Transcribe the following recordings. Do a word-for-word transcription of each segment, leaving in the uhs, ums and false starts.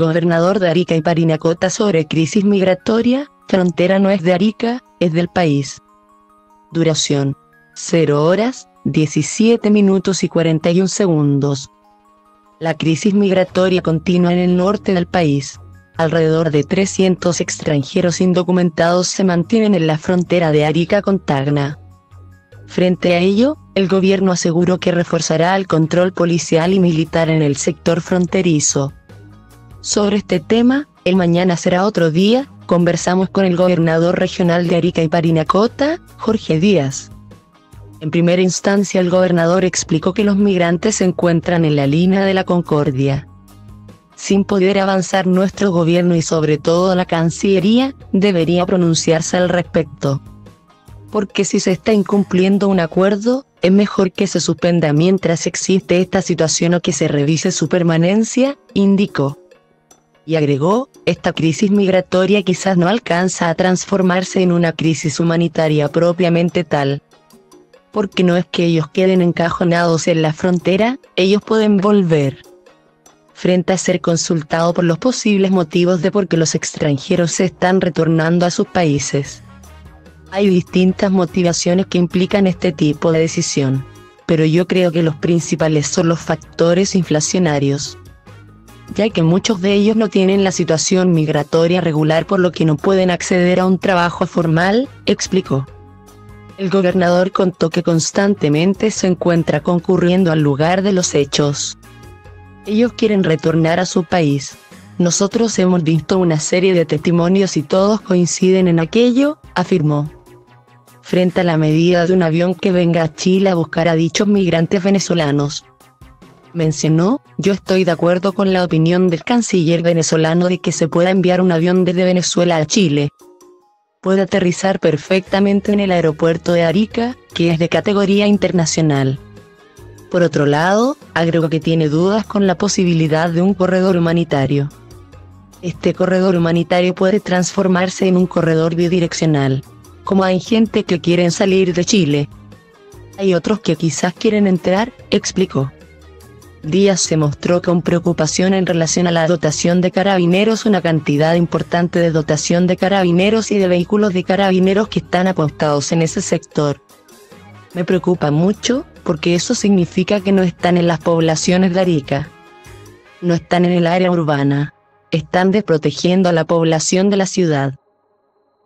gobernador de Arica y Parinacota sobre crisis migratoria, frontera no es de Arica, es del país. Duración: cero horas, diecisiete minutos y cuarenta y un segundos. La crisis migratoria continúa en el norte del país. Alrededor de trescientos extranjeros indocumentados se mantienen en la frontera de Arica con Tacna. Frente a ello, el gobierno aseguró que reforzará el control policial y militar en el sector fronterizo. Sobre este tema, el mañana será otro día, conversamos con el gobernador regional de Arica y Parinacota, Jorge Díaz. En primera instancia el gobernador explicó que los migrantes se encuentran en la línea de la Concordia. Sin poder avanzar, nuestro gobierno y sobre todo la Cancillería debería pronunciarse al respecto. Porque si se está incumpliendo un acuerdo, es mejor que se suspenda mientras existe esta situación o que se revise su permanencia, indicó. Y agregó, esta crisis migratoria quizás no alcanza a transformarse en una crisis humanitaria propiamente tal. Porque no es que ellos queden encajonados en la frontera, ellos pueden volver. Frente a ser consultado por los posibles motivos de por qué los extranjeros se están retornando a sus países. Hay distintas motivaciones que implican este tipo de decisión, pero yo creo que los principales son los factores inflacionarios, ya que muchos de ellos no tienen la situación migratoria regular por lo que no pueden acceder a un trabajo formal, explicó. El gobernador contó que constantemente se encuentra concurriendo al lugar de los hechos. Ellos quieren retornar a su país. Nosotros hemos visto una serie de testimonios y todos coinciden en aquello, afirmó. Frente a la medida de un avión que venga a Chile a buscar a dichos migrantes venezolanos. Mencionó, yo estoy de acuerdo con la opinión del canciller venezolano de que se pueda enviar un avión desde Venezuela a Chile. Puede aterrizar perfectamente en el aeropuerto de Arica, que es de categoría internacional. Por otro lado, agregó que tiene dudas con la posibilidad de un corredor humanitario. Este corredor humanitario puede transformarse en un corredor bidireccional. Como hay gente que quieren salir de Chile, hay otros que quizás quieren entrar, explicó. Díaz se mostró con preocupación en relación a la dotación de carabineros, una cantidad importante de dotación de carabineros y de vehículos de carabineros que están apostados en ese sector. Me preocupa mucho, porque eso significa que no están en las poblaciones de Arica. No están en el área urbana. Están desprotegiendo a la población de la ciudad.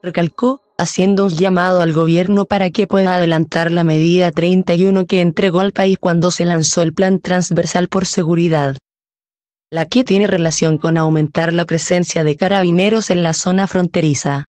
Recalcó, haciendo un llamado al gobierno para que pueda adelantar la medida treinta y uno que entregó al país cuando se lanzó el Plan Transversal por Seguridad. La que tiene relación con aumentar la presencia de carabineros en la zona fronteriza.